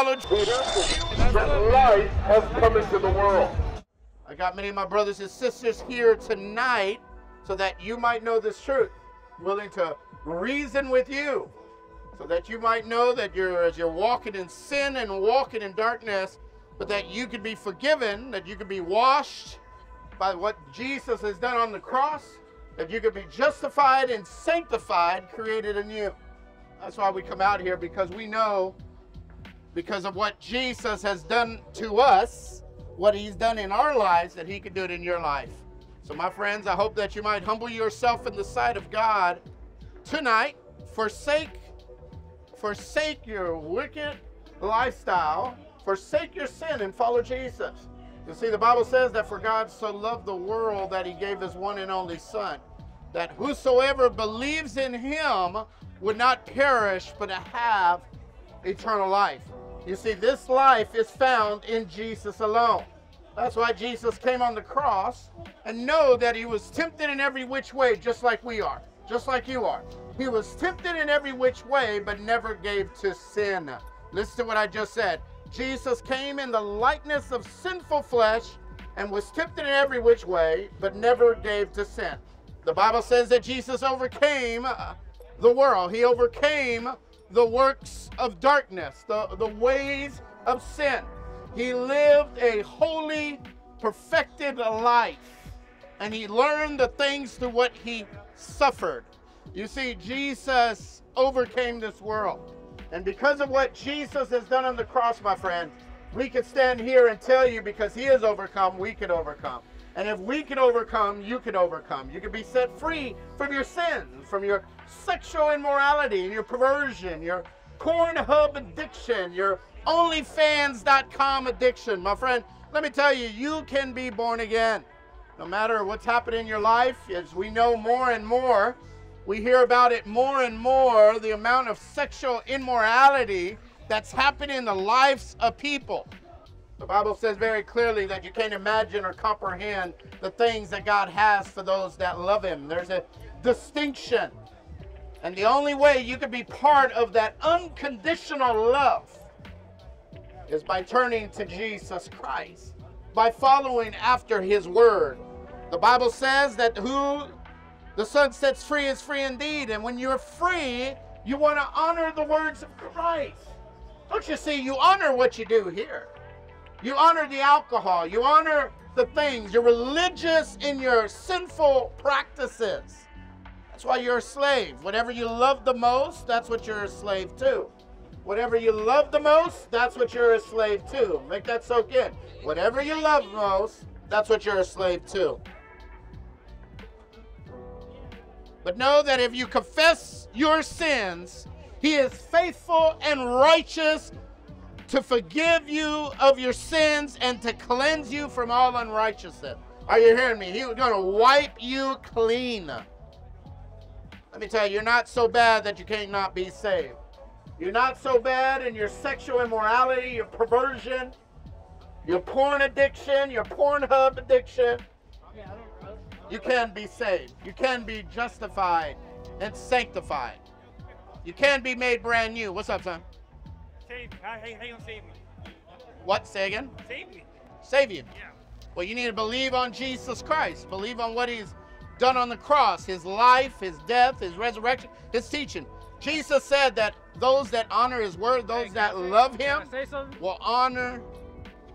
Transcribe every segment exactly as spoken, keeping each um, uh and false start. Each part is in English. That light has come into the world. I got many of my brothers and sisters here tonight so that you might know this truth, willing to reason with you, so that you might know that you're as you're walking in sin and walking in darkness, but that you could be forgiven, that you could be washed by what Jesus has done on the cross, that you could be justified and sanctified, created anew. That's why we come out here, because we know, because of what Jesus has done to us, what he's done in our lives, that he could do it in your life. So my friends, I hope that you might humble yourself in the sight of God tonight. Forsake, forsake your wicked lifestyle. Forsake your sin and follow Jesus. You see, the Bible says that for God so loved the world that he gave his one and only son, that whosoever believes in him would not perish but have eternal life. You see, this life is found in Jesus alone. That's why Jesus came on the cross, and know that he was tempted in every which way, just like we are, just like you are. He was tempted in every which way, but never gave to sin. Listen to what I just said. Jesus came in the likeness of sinful flesh and was tempted in every which way, but never gave to sin. The Bible says that Jesus overcame the world. He overcame the works of darkness, the, the ways of sin. He lived a holy, perfected life, and he learned the things through what he suffered. You see, Jesus overcame this world. And because of what Jesus has done on the cross, my friend, we can stand here and tell you, because he has overcome, we can overcome. And if we can overcome, you can overcome. You can be set free from your sins, from your sexual immorality, and your perversion, your Pornhub addiction, your OnlyFans dot com addiction. My friend, let me tell you, you can be born again. No matter what's happening in your life, as we know more and more, we hear about it more and more, the amount of sexual immorality that's happening in the lives of people. The Bible says very clearly that you can't imagine or comprehend the things that God has for those that love him. There's a distinction. And the only way you can be part of that unconditional love is by turning to Jesus Christ, by following after his word. The Bible says that who the Son sets free is free indeed. And when you're free, you want to honor the words of Christ. Don't you see? You honor what you do here. You honor the alcohol. You honor the things. You're religious in your sinful practices. That's why you're a slave. Whatever you love the most, that's what you're a slave to. Whatever you love the most, that's what you're a slave to. Make that soak in. Whatever you love most, that's what you're a slave to. But know that if you confess your sins, he is faithful and righteous to forgive you of your sins and to cleanse you from all unrighteousness. Are you hearing me? He was going to wipe you clean. Let me tell you, you're not so bad that you can't not be saved. You're not so bad in your sexual immorality, your perversion, your porn addiction, your Pornhub addiction. You can be saved. You can be justified and sanctified. You can be made brand new. What's up, son? Save me. How, how, how you gonna save me? What? Say again? Save me. Save you. Yeah. Well, you need to believe on Jesus Christ. Believe on what he's done on the cross, his life, his death, his resurrection, his teaching. Jesus said that those that honor his word, those hey, that I love say, him, will honor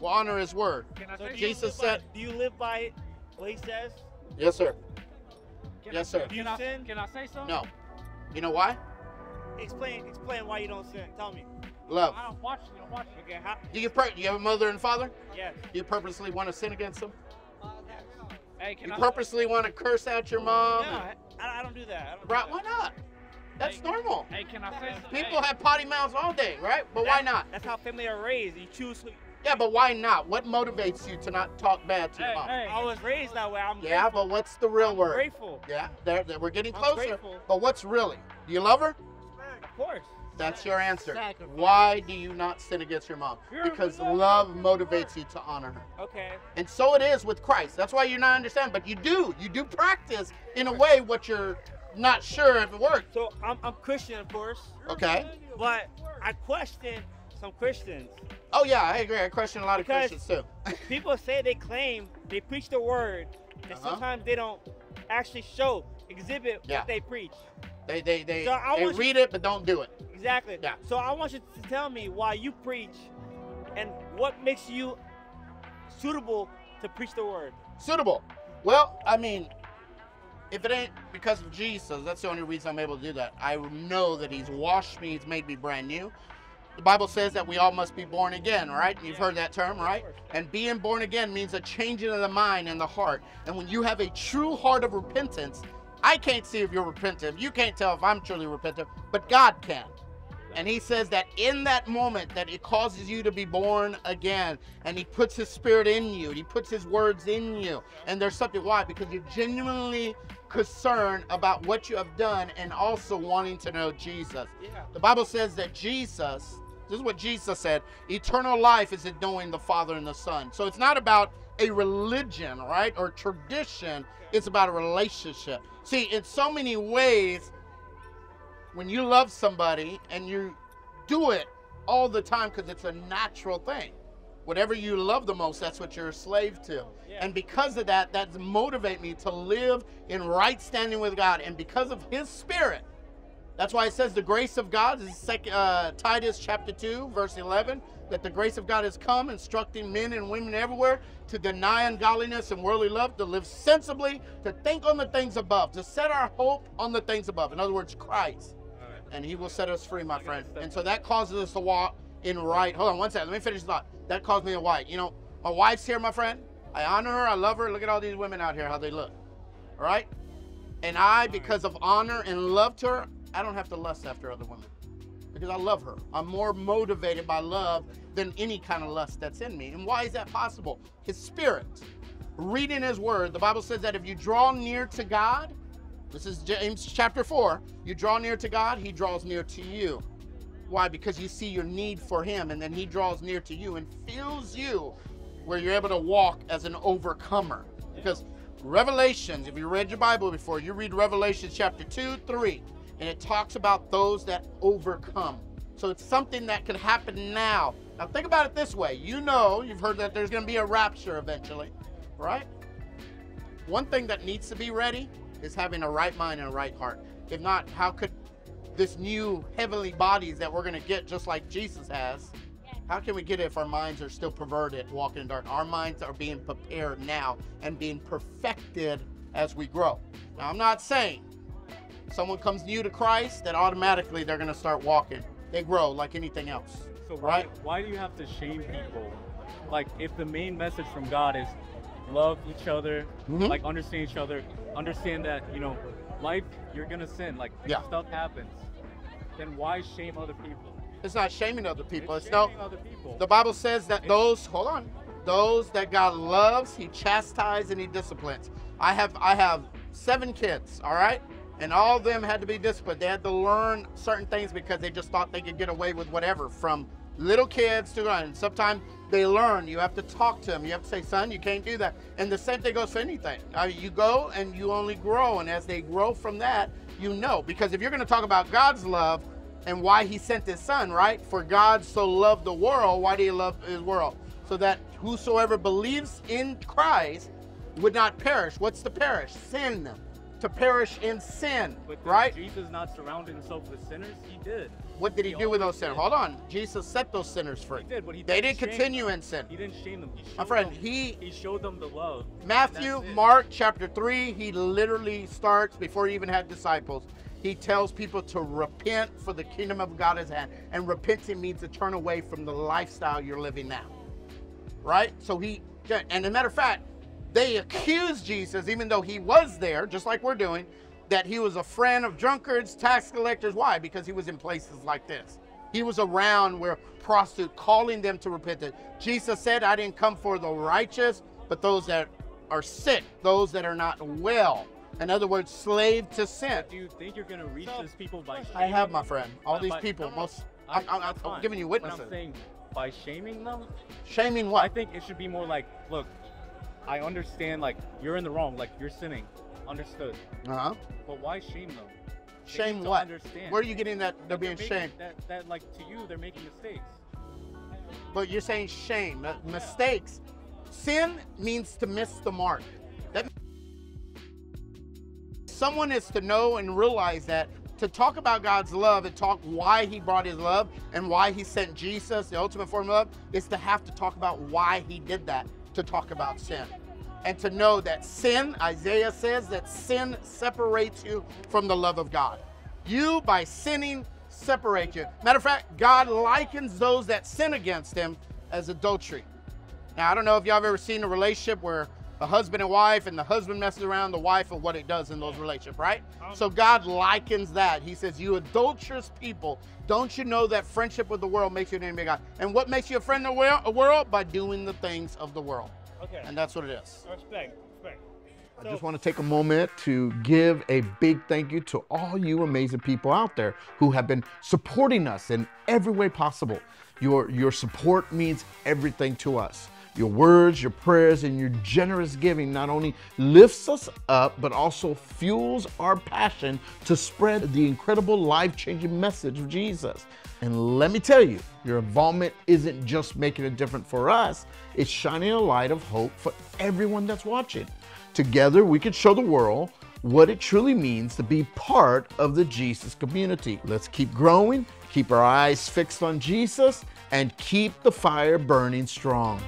will honor his word. So Jesus said, by, do you live by what he says? Yes, sir. Can yes, I, sir. Do you can sin? I, can I say something? No. You know why? Explain explain why you don't sin. Tell me. Love. I don't watch you. I don't watch you. Okay, how? Do you, you have a mother and father? Yes. Do you purposely want to sin against them? Uh, hey, can you I, purposely want to curse out your mom? No, and, I, I don't do that. I don't right? Do that. Why not? That's hey, normal. Hey, can I say something? People hey. have potty mouths all day, right? But that, why not? That's how family are raised. You choose. Yeah, but why not? What motivates you to not talk bad to hey, your mom? Hey, I was raised that way. I'm yeah, grateful. But what's the real I'm word? Grateful. Yeah, they're, they're, we're getting closer. I'm grateful. But what's really? Do you love her? Of course. That's your answer. Sacrifice. Why do you not sin against your mom? You're because love motivates you to honor her. Okay. And so it is with Christ. That's why you're not understanding. But you do. You do practice in a way what you're not sure if it works. So I'm, I'm Christian, of course. Okay. But I question some Christians. Oh yeah, I agree. I question a lot because of Christians too. People say they claim they preach the word, and uh-huh. sometimes they don't actually show, exhibit yeah. what they preach. They they they, so I they read you, it but don't do it. Exactly. Yeah. So I want you to tell me why you preach, and what makes you suitable to preach the word. Suitable. Well, I mean, if it ain't because of Jesus, that's the only reason I'm able to do that. I know that he's washed me, he's made me brand new. The Bible says that we all must be born again, right? You've heard that term, right? And being born again means a changing of the mind and the heart. And when you have a true heart of repentance, I can't see if you're repentant. You can't tell if I'm truly repentant, but God can. And he says that in that moment that it causes you to be born again, and he puts his spirit in you, and he puts his words in you. And there's something, why? Because you're genuinely concerned about what you have done and also wanting to know Jesus. Yeah. The Bible says that Jesus, this is what Jesus said, eternal life is in knowing the Father and the Son. So it's not about a religion, right? Or tradition, it's about a relationship. See, in so many ways, when you love somebody and you do it all the time because it's a natural thing. Whatever you love the most, that's what you're a slave to. Yeah. And because of that, that's motivate me to live in right standing with God. And because of his spirit, that's why it says the grace of God is second, uh, Titus chapter two, verse eleven, that the grace of God has come instructing men and women everywhere to deny ungodliness and worldly love, to live sensibly, to think on the things above, to set our hope on the things above. In other words, Christ. And he will set us free, my friend. And so that causes us to walk in right. Hold on one second. Let me finish the thought. That caused me to walk. You know, my wife's here, my friend. I honor her. I love her. Look at all these women out here, how they look. All right? And I, because of honor and love to her, I don't have to lust after other women because I love her. I'm more motivated by love than any kind of lust that's in me. And why is that possible? His spirit. Reading his word. The Bible says that if you draw near to God, this is James chapter four. You draw near to God, he draws near to you. Why? Because you see your need for him, and then he draws near to you and fills you where you're able to walk as an overcomer. Because Revelations, if you read your Bible before, you read Revelation chapter two, three, and it talks about those that overcome. So it's something that could happen now. Now think about it this way. You know, you've heard that there's going to be a rapture eventually, right? One thing that needs to be ready is having a right mind and a right heart. If not, how could this new heavenly bodies that we're gonna get just like Jesus has, how can we get it if our minds are still perverted, walking in dark? Our minds are being prepared now and being perfected as we grow. Now, I'm not saying someone comes new to Christ that automatically they're gonna start walking. They grow like anything else, so why, right? Why do you have to shame people? Like, if the main message from God is love each other, mm-hmm. like understand each other, understand that, you know, life, you're gonna sin, like yeah. stuff happens, then why shame other people? It's not shaming other people. It's, it's no, other people. The Bible says that it's, those, hold on, those that God loves, he chastises and he disciplines. I have, I have seven kids, all right? And all of them had to be disciplined. They had to learn certain things because they just thought they could get away with whatever, from little kids to, and sometimes they learn. You have to talk to them. You have to say, son, you can't do that. And the same thing goes for anything. I mean, you go and you only grow. And as they grow from that, you know. Because if you're going to talk about God's love and why he sent his son, right? For God so loved the world. Why do you love his world? So that whosoever believes in Christ would not perish. What's to perish? Sin. To perish in sin, but right? Jesus not surrounded himself with sinners? He did. What did he, he do with those sinners? Hold on. Jesus set those sinners free. He did, but he didn't they didn't continue them. in sin. He didn't shame them. My friend, them, he... He showed them the love. Matthew, Mark, chapter three, he literally starts, before he even had disciples, he tells people to repent, for the kingdom of God is at hand. And repenting means to turn away from the lifestyle you're living now, right? So he... And as a matter of fact, they accused Jesus, even though he was there, just like we're doing, that he was a friend of drunkards, tax collectors. Why? Because he was in places like this. He was around where prostitutes, calling them to repentance. Jesus said, I didn't come for the righteous, but those that are sick, those that are not well. In other words, slave to sin. Do you think you're going to reach so, these people by shaming? I have, my friend. All these by, people. Most, I, I, I, I'm fine. giving you witnesses. What I'm saying, by shaming them? Shaming what? I think it should be more like, look, I understand, like, you're in the wrong, like, you're sinning. Understood. Uh-huh. But why shame them? Shame what? Understand. Where are you getting that they're, they're being shamed? That, that, like, to you, they're making mistakes. but you're saying shame, mistakes. Sin means to miss the mark. That someone is to know and realize that, to talk about God's love and talk why he brought his love and why he sent Jesus, the ultimate form of love, is to have to talk about why he did that, to talk about sin. And to know that sin, Isaiah says, that sin separates you from the love of God. You, by sinning, separate you. Matter of fact, God likens those that sin against him as adultery. Now, I don't know if y'all have ever seen a relationship where a husband and wife, and the husband messes around the wife and what it does in those relationships, right? So God likens that. He says, you adulterous people, don't you know that friendship with the world makes you an enemy of God? And what makes you a friend of the world? By doing the things of the world. Okay. And that's what it is. Respect, respect. So I just want to take a moment to give a big thank you to all you amazing people out there who have been supporting us in every way possible. Your, your support means everything to us. Your words, your prayers, and your generous giving not only lifts us up, but also fuels our passion to spread the incredible life-changing message of Jesus. And let me tell you, your involvement isn't just making a difference for us, it's shining a light of hope for everyone that's watching. Together, we can show the world what it truly means to be part of the Jesus community. Let's keep growing, keep our eyes fixed on Jesus, and keep the fire burning strong.